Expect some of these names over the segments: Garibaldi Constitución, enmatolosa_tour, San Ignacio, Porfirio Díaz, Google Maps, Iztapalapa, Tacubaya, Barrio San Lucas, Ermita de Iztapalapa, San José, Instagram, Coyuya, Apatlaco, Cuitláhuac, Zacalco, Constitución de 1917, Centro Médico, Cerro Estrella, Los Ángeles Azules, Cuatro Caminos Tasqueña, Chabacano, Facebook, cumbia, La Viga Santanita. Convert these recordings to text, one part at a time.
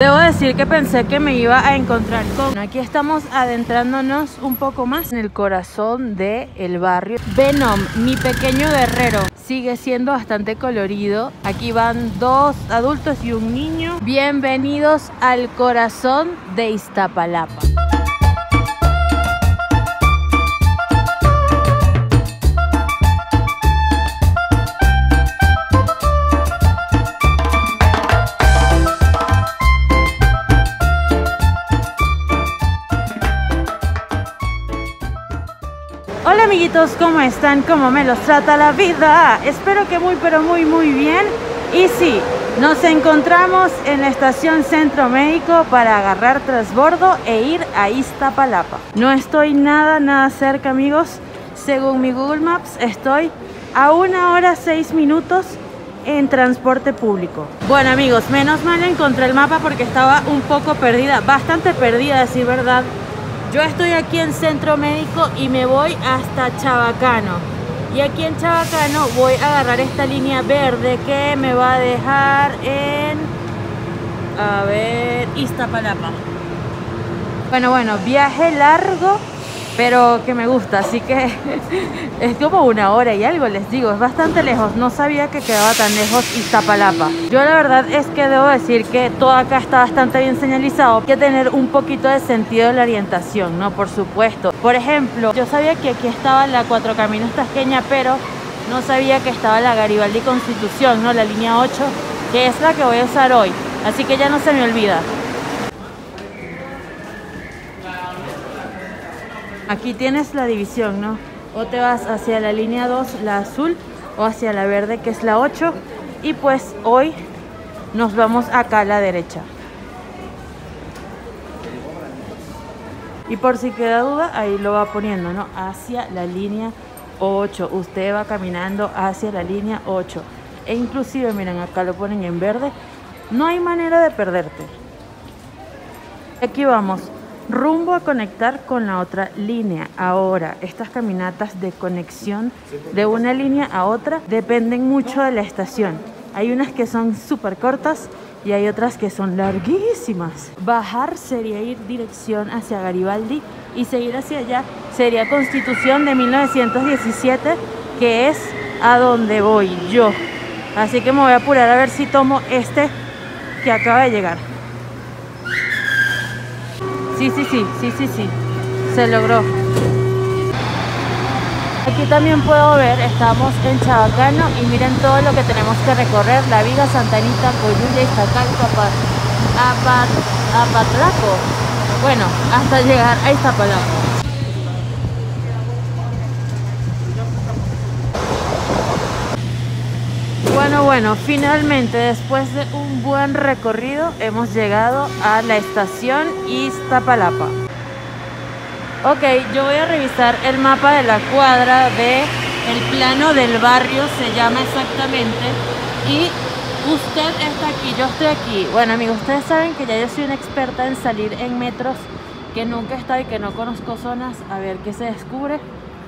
Debo decir que pensé que me iba a encontrar con... Aquí estamos adentrándonos un poco más en el corazón del barrio. Venom, mi pequeño guerrero, sigue siendo bastante colorido. Aquí van 2 adultos y un niño. Bienvenidos al corazón de Iztapalapa. Hola amiguitos, ¿cómo están? ¿Cómo me los trata la vida? Espero que muy pero muy muy bien. Y sí, nos encontramos en la estación Centro Médico para agarrar transbordo e ir a Iztapalapa. No estoy nada cerca, amigos. Según mi Google Maps estoy a 1 hora 6 minutos en transporte público. Bueno amigos, menos mal encontré el mapa porque estaba un poco perdida, bastante perdida a decir verdad. Yo estoy aquí en Centro Médico y me voy hasta Chabacano. Y aquí en Chabacano voy a agarrar esta línea verde que me va a dejar en... A ver... Iztapalapa. Bueno, viaje largo, pero que me gusta. Así que es como 1 hora y algo, les digo. Es bastante lejos. No sabía que quedaba tan lejos Iztapalapa. Yo la verdad es que debo decir que todo acá está bastante bien señalizado. Hay que tener un poquito de sentido de la orientación, ¿no? Por supuesto. Por ejemplo, yo sabía que aquí estaba la Cuatro Caminos Tasqueña, pero no sabía que estaba la Garibaldi Constitución, ¿no? La línea 8, que es la que voy a usar hoy. Así que ya no se me olvida. Aquí tienes la división, ¿no? O te vas hacia la línea 2, la azul, o hacia la verde, que es la 8. Y pues hoy nos vamos acá a la derecha. Y por si queda duda, ahí lo va poniendo, ¿no? Hacia la línea 8. Usted va caminando hacia la línea 8. E inclusive, miren, acá lo ponen en verde. No hay manera de perderte. Aquí vamos. Rumbo a conectar con la otra línea. Ahora, estas caminatas de conexión de una línea a otra dependen mucho de la estación. Hay unas que son súper cortas y hay otras que son larguísimas. Bajar sería ir dirección hacia Garibaldi y seguir hacia allá sería Constitución de 1917, que es a donde voy yo. Así que me voy a apurar a ver si tomo este que acaba de llegar. Sí, se logró. Aquí también puedo ver, estamos en Chabacano y miren todo lo que tenemos que recorrer: La Viga Santanita, Coyuya, Zacalco, Apatlaco. Bueno, hasta llegar a Iztapalapa. Bueno, finalmente después de un buen recorrido hemos llegado a la estación Iztapalapa. Ok, yo voy a revisar el mapa de la cuadra del plano del barrio, se llama exactamente. Y usted está aquí, yo estoy aquí. Bueno amigos, ustedes saben que ya yo soy una experta en salir en metros que nunca he estado y que no conozco zonas, a ver qué se descubre.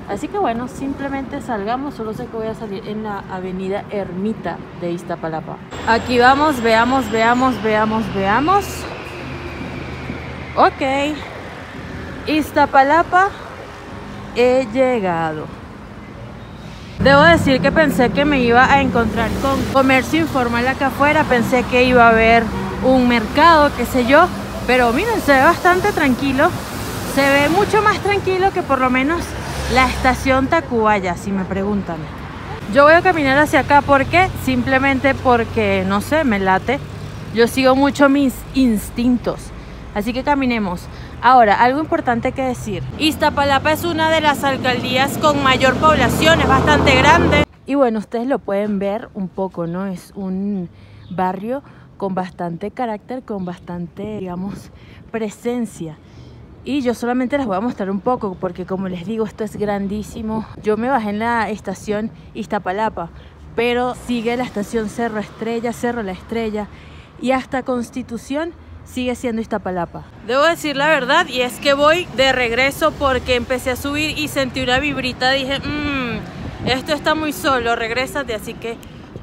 Así que bueno, simplemente salgamos, solo sé que voy a salir en la avenida Ermita de Iztapalapa. Aquí vamos, veamos. Ok, Iztapalapa, he llegado. Debo decir que pensé que me iba a encontrar con comercio informal acá afuera, pensé que iba a haber un mercado, qué sé yo. Pero miren, se ve bastante tranquilo, se ve mucho más tranquilo que por lo menos... la estación Tacubaya, si me preguntan. Yo voy a caminar hacia acá, ¿por qué? Simplemente porque, no sé, me late. Yo sigo mucho mis instintos. Así que caminemos. Ahora, algo importante que decir. Iztapalapa es una de las alcaldías con mayor población, es bastante grande. Y bueno, ustedes lo pueden ver un poco, ¿no? Es un barrio con bastante carácter, con bastante, digamos, presencia. Y yo solamente las voy a mostrar un poco porque, como les digo, esto es grandísimo. Yo me bajé en la estación Iztapalapa, pero sigue la estación Cerro Estrella, Cerro La Estrella y hasta Constitución sigue siendo Iztapalapa. Debo decir la verdad, y es que voy de regreso porque empecé a subir y sentí una vibrita. Dije, esto está muy solo, regrésate, así que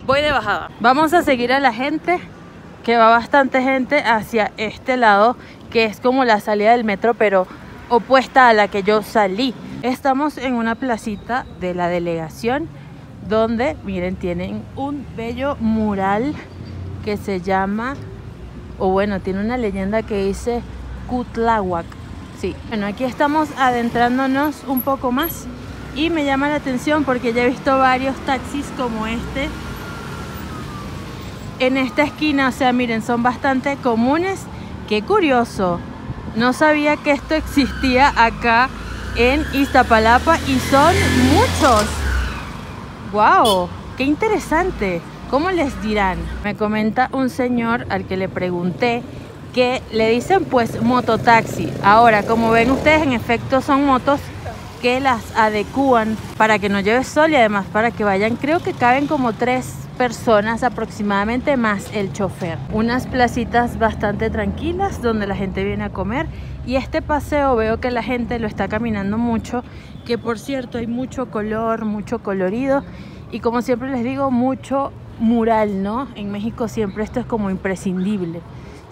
voy de bajada. Vamos a seguir a la gente que va bastante gente hacia este lado, que es como la salida del metro, pero opuesta a la que yo salí. Estamos en una placita de la delegación donde, miren, tienen un bello mural que se llama, o bueno, tiene una leyenda que dice Cuitláhuac. Sí, bueno, aquí estamos adentrándonos un poco más y me llama la atención porque ya he visto varios taxis como este en esta esquina, o sea, miren, son bastante comunes. ¡Qué curioso! No sabía que esto existía acá en Iztapalapa y son muchos. ¡Wow! ¡Qué interesante! ¿Cómo les dirán? Me comenta un señor al que le pregunté que le dicen pues mototaxi. Ahora, como ven ustedes, en efecto son motos que las adecúan para que no lleve sol y además para que vayan, creo que caben como 3 personas aproximadamente más el chofer. Unas placitas bastante tranquilas donde la gente viene a comer, y este paseo veo que la gente lo está caminando mucho, que por cierto hay mucho color, mucho colorido y, como siempre les digo, mucho mural, ¿no? En México siempre esto es como imprescindible,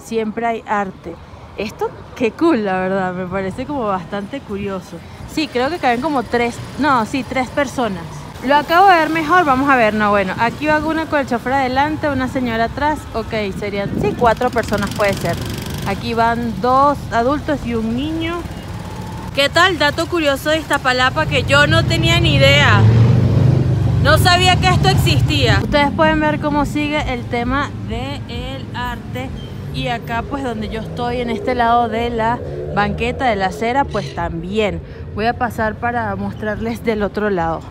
siempre hay arte. Esto qué cool, la verdad, me parece como bastante curioso. Sí, creo que caben como 3 personas. Lo acabo de ver mejor, vamos a ver, no, bueno, aquí va una con el chofer adelante, una señora atrás, ok, serían, sí, 4 personas puede ser. Aquí van 2 adultos y un niño. ¿Qué tal? Dato curioso de Iztapalapa que yo no tenía ni idea. No sabía que esto existía. Ustedes pueden ver cómo sigue el tema del arte. Y acá, pues donde yo estoy, en este lado de la banqueta, de la acera, pues también. Voy a pasar para mostrarles del otro lado.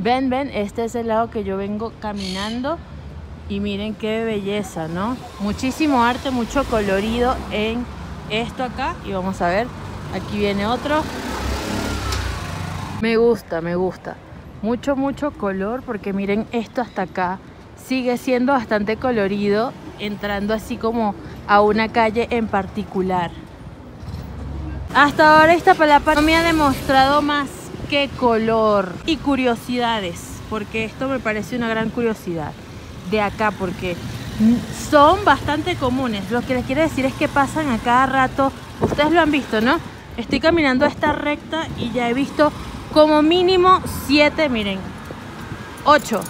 Ven, ven, este es el lado que yo vengo caminando y miren qué belleza, ¿no? Muchísimo arte, mucho colorido en esto acá. Y vamos a ver, aquí viene otro. Me gusta, me gusta. Mucho, mucho color, porque miren esto hasta acá. Sigue siendo bastante colorido, entrando así como a una calle en particular. Hasta ahora Iztapalapa no me ha demostrado más qué color y curiosidades, porque esto me parece una gran curiosidad de acá, porque son bastante comunes. Lo que les quiero decir es que pasan a cada rato. Ustedes lo han visto, ¿no? Estoy caminando esta recta y ya he visto como mínimo 7, miren, 8.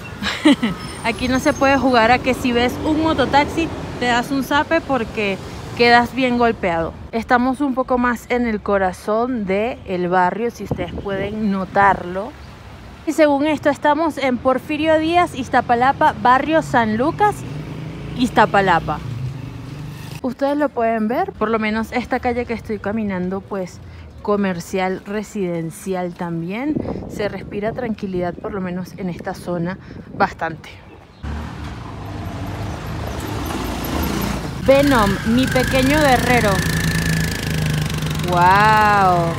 Aquí no se puede jugar a que si ves un mototaxi te das un zape, porque quedas bien golpeado. Estamos un poco más en el corazón del barrio, si ustedes pueden notarlo. Y según esto estamos en Porfirio Díaz, Iztapalapa, Barrio San Lucas, Iztapalapa. Ustedes lo pueden ver, por lo menos esta calle que estoy caminando, pues comercial, residencial también. Se respira tranquilidad, por lo menos en esta zona, bastante. Venom, mi pequeño guerrero. ¡Wow!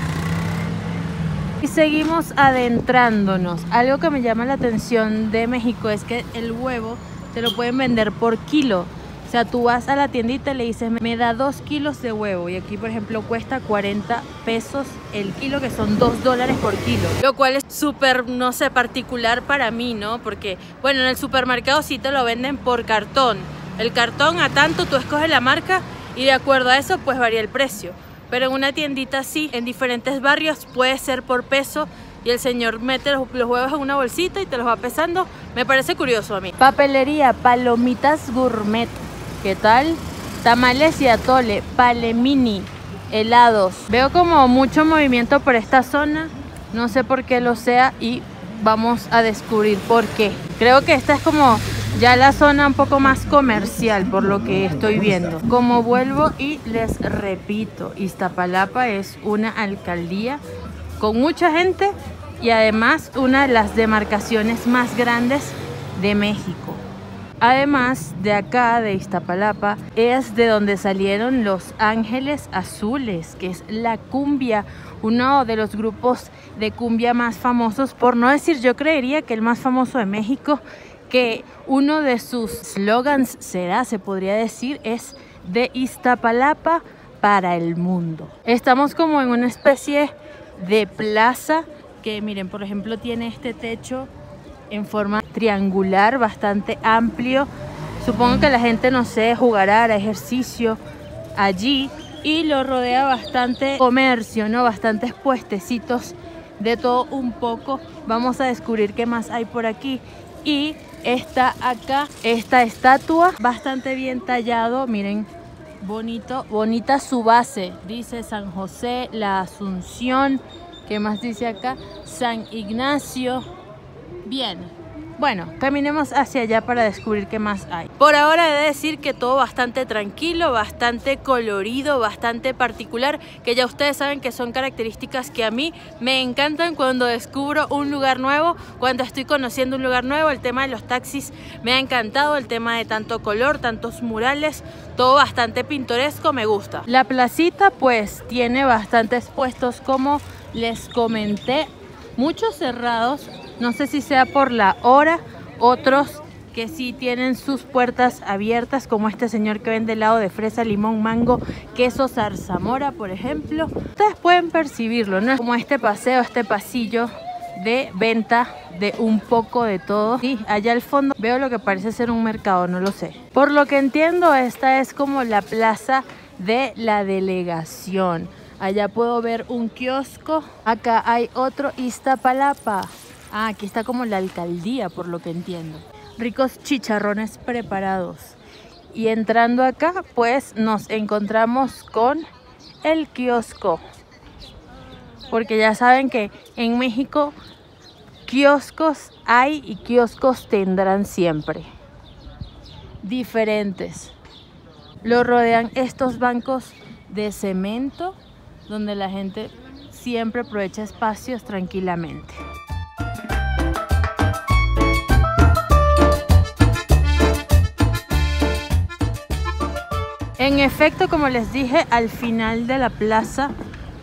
Y seguimos adentrándonos. Algo que me llama la atención de México es que el huevo te lo pueden vender por kilo. O sea, tú vas a la tiendita y le dices, me da 2 kilos de huevo. Y aquí, por ejemplo, cuesta 40 pesos el kilo, que son $2 por kilo. Lo cual es súper, no sé, particular para mí, ¿no? Porque, bueno, en el supermercado sí te lo venden por cartón. El cartón a tanto, tú escoges la marca y de acuerdo a eso pues varía el precio. Pero en una tiendita sí, en diferentes barrios puede ser por peso, y el señor mete los huevos en una bolsita y te los va pesando. Me parece curioso a mí. Papelería, palomitas gourmet. ¿Qué tal? Tamales y atole, palemini, helados. Veo como mucho movimiento por esta zona, no sé por qué lo sea y vamos a descubrir por qué. Creo que esta es como ya la zona un poco más comercial, por lo que estoy viendo. Como vuelvo y les repito, Iztapalapa es una alcaldía con mucha gente y además una de las demarcaciones más grandes de México. Además de acá, de Iztapalapa, es de donde salieron Los Ángeles Azules, que es la cumbia, uno de los grupos de cumbia más famosos, por no decir, yo creería que el más famoso de México, que uno de sus slogans será, se podría decir, es de Iztapalapa para el mundo. Estamos como en una especie de plaza que, miren, por ejemplo, tiene este techo en forma triangular, bastante amplio. Supongo que la gente, no sé, jugará, hará ejercicio allí, y lo rodea bastante comercio, ¿no? Bastantes puestecitos, de todo un poco. Vamos a descubrir qué más hay por aquí. Y está acá esta estatua, bastante bien tallado, miren, bonito, bonita su base. Dice San José, la Asunción. ¿Qué más dice acá? San Ignacio. Bien, bueno, caminemos hacia allá para descubrir qué más hay. Por ahora he de decir que todo bastante tranquilo, bastante colorido, bastante particular, que ya ustedes saben que son características que a mí me encantan cuando descubro un lugar nuevo, cuando estoy conociendo un lugar nuevo. El tema de los taxis me ha encantado, el tema de tanto color, tantos murales, todo bastante pintoresco, me gusta. La placita pues tiene bastantes puestos, como les comenté, muchos cerrados. No sé si sea por la hora, otros que sí tienen sus puertas abiertas, como este señor que vende helado de fresa, limón, mango, queso, zarzamora, por ejemplo. Ustedes pueden percibirlo, ¿no? Como este paseo, este pasillo de venta de un poco de todo. Y allá al fondo veo lo que parece ser un mercado, no lo sé. Por lo que entiendo, esta es como la plaza de la delegación. Allá puedo ver un kiosco. Acá hay otro Iztapalapa. Ah, aquí está como la alcaldía, por lo que entiendo. Ricos chicharrones preparados. Y entrando acá, pues nos encontramos con el kiosco. Porque ya saben que en México kioscos hay y kioscos tendrán siempre. Diferentes. Lo rodean estos bancos de cemento, donde la gente siempre aprovecha espacios tranquilamente. En efecto, como les dije, al final de la plaza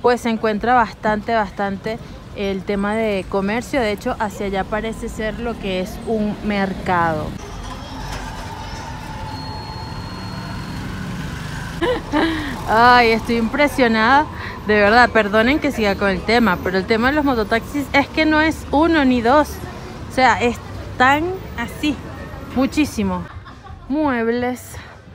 pues se encuentra bastante el tema de comercio. De hecho, hacia allá parece ser lo que es un mercado. Ay, estoy impresionada, de verdad, perdonen que siga con el tema, pero el tema de los mototaxis es que no es uno ni dos, o sea, están así, muchísimo. Muebles,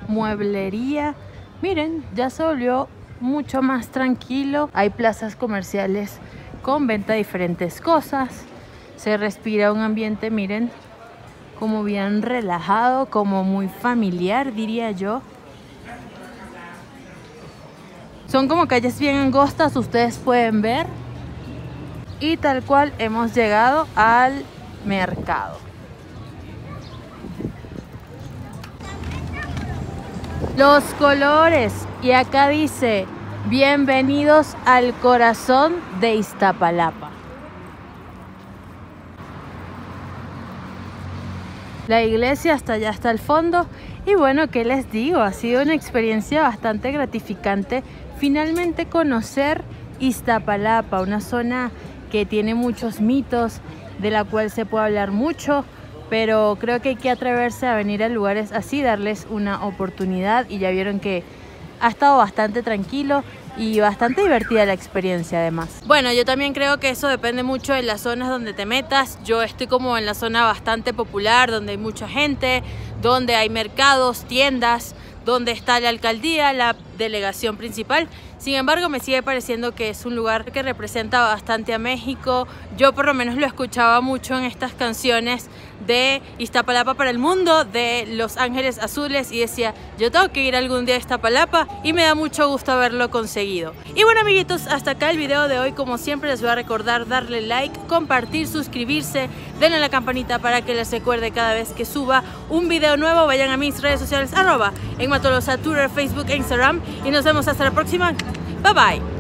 mueblería, miren, ya se volvió mucho más tranquilo. Hay plazas comerciales con venta de diferentes cosas. Se respira un ambiente, miren, como bien relajado, como muy familiar, diría yo. Son como calles bien angostas, ustedes pueden ver. Y tal cual hemos llegado al mercado. Los colores, y acá dice, bienvenidos al corazón de Iztapalapa. La iglesia hasta allá, hasta el fondo. Y bueno, ¿qué les digo? Ha sido una experiencia bastante gratificante finalmente conocer Iztapalapa, una zona que tiene muchos mitos, de la cual se puede hablar mucho. Pero creo que hay que atreverse a venir a lugares así, darles una oportunidad. Y ya vieron que ha estado bastante tranquilo y bastante divertida la experiencia además. Bueno, yo también creo que eso depende mucho de las zonas donde te metas. Yo estoy como en la zona bastante popular, donde hay mucha gente, donde hay mercados, tiendas, donde está la alcaldía, la delegación principal. Sin embargo, me sigue pareciendo que es un lugar que representa bastante a México. Yo por lo menos lo escuchaba mucho en estas canciones de Iztapalapa para el mundo, de Los Ángeles Azules, y decía, yo tengo que ir algún día a Iztapalapa, y me da mucho gusto haberlo conseguido. Y bueno, amiguitos, hasta acá el video de hoy. Como siempre, les voy a recordar darle like, compartir, suscribirse, denle a la campanita para que les recuerde cada vez que suba un video nuevo. Vayan a mis redes sociales, @enmatolosa_tour, Facebook e Instagram, y nos vemos hasta la próxima. Bye bye.